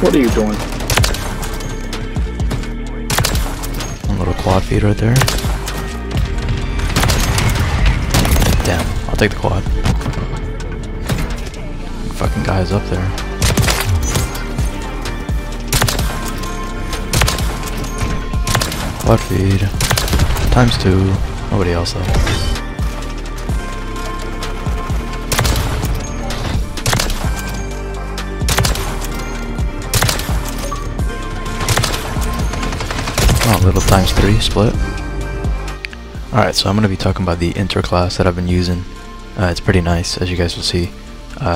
What are you doing? One little quad feed right there. Damn, I'll take the quad. The fucking guy's up there. Quad feed. ×2. Nobody else though. Oh, little ×3 split. Alright, so I'm going to be talking about the interclass that I've been using. It's pretty nice, as you guys will see.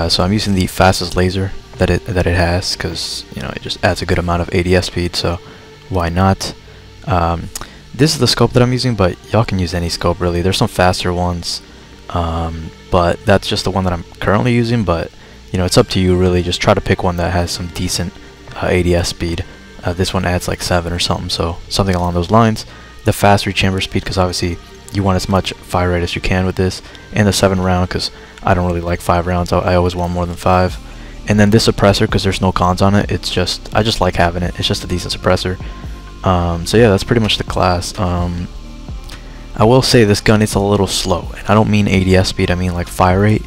So I'm using the fastest laser that it has, because you know it just adds a good amount of ADS speed, so why not? This is the scope that I'm using, but y'all can use any scope really. There's some faster ones, but that's just the one that I'm currently using. But you know, it's up to you really. Just try to pick one that has some decent ADS speed. This one adds like 7 or something, so something along those lines. The fast rechamber speed, because obviously you want as much fire rate as you can with this, and the 7 round, because I don't really like 5 rounds. I always want more than 5. And then this suppressor, because there's no cons on it. It's just, I just like having it. It's just a decent suppressor. So yeah, that's pretty much the class. I will say this gun is a little slow, and I don't mean ADS speed, I mean like fire rate.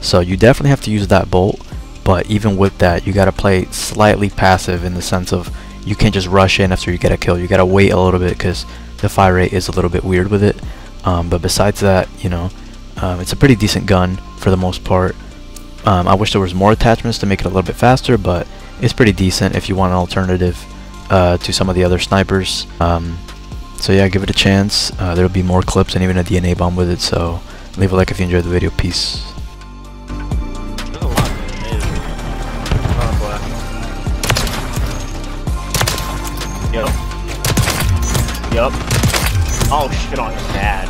So you definitely have to use that bolt, but even with that, you got to play slightly passive in the sense of you can't just rush in after you get a kill. You gotta wait a little bit because the fire rate is a little bit weird with it. But besides that, you know, it's a pretty decent gun for the most part. I wish there was more attachments to make it a little bit faster, but it's pretty decent if you want an alternative to some of the other snipers. So yeah, give it a chance. There'll be more clips and even a DNA bomb with it. So leave a like if you enjoyed the video. Peace. Yup. Oh shit on his dad.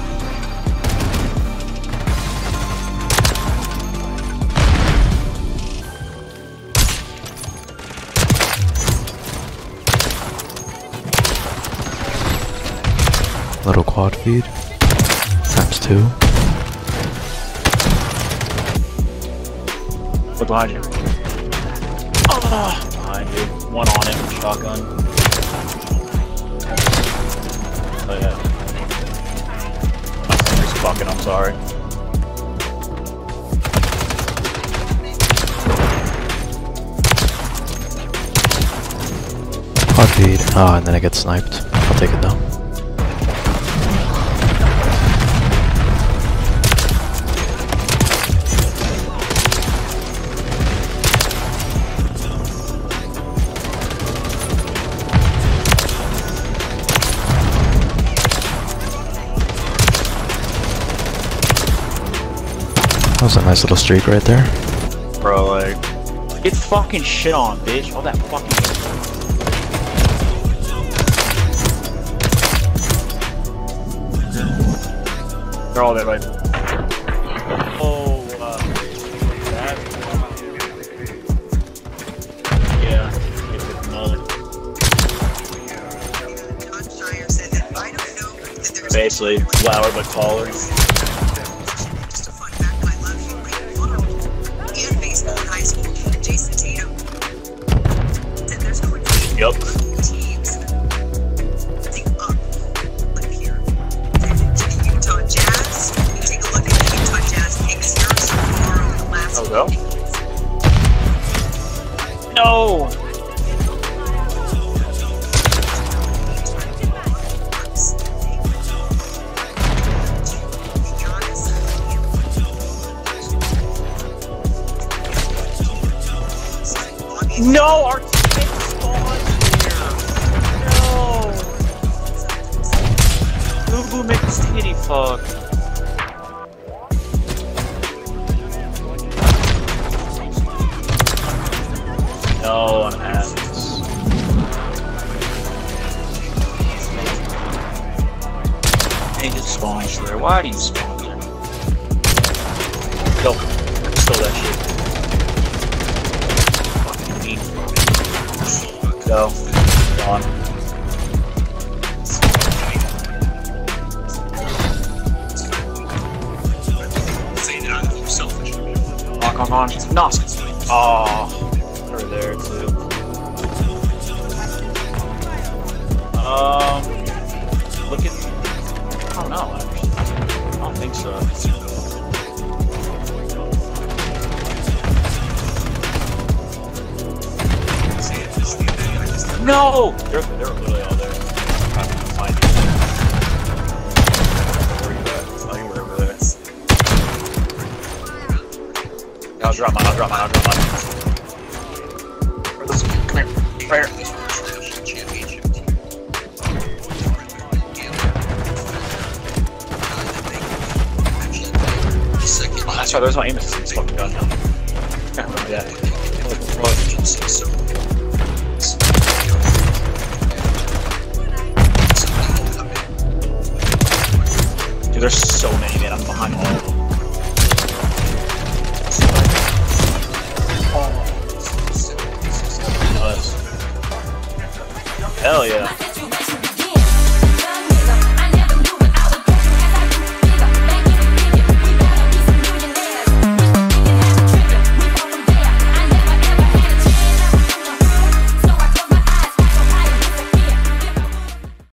Little quad feed. ×2. Look behind you. Oh, behind you. One on him, shotgun. Oh yeah. He's fucking, I'm sorry. Hard feed. Ah, and then I get sniped. I'll take it though. That was a nice little streak right there. Bro, like, get fucking shit on, bitch. All that fucking. They're all dead, right? Oh, that. Yeah. It's basically, flower but taller. Yup. Hello? No! No! Our Boo make a skitty fuck. No one has. They just spawned there. Why do you spawn there? Nope. Stole that shit. Fucking mean. Go. Gone. Knock on. Oh, they're there too. No! They're literally all there. I'm gonna find you. Where are you at? I think we're over there. I'll drop mine, Come here. Right here. That's right, there's my aim assist. Fucking gun now. Yeah. Dude, there's so many, man. I'm behind all of them.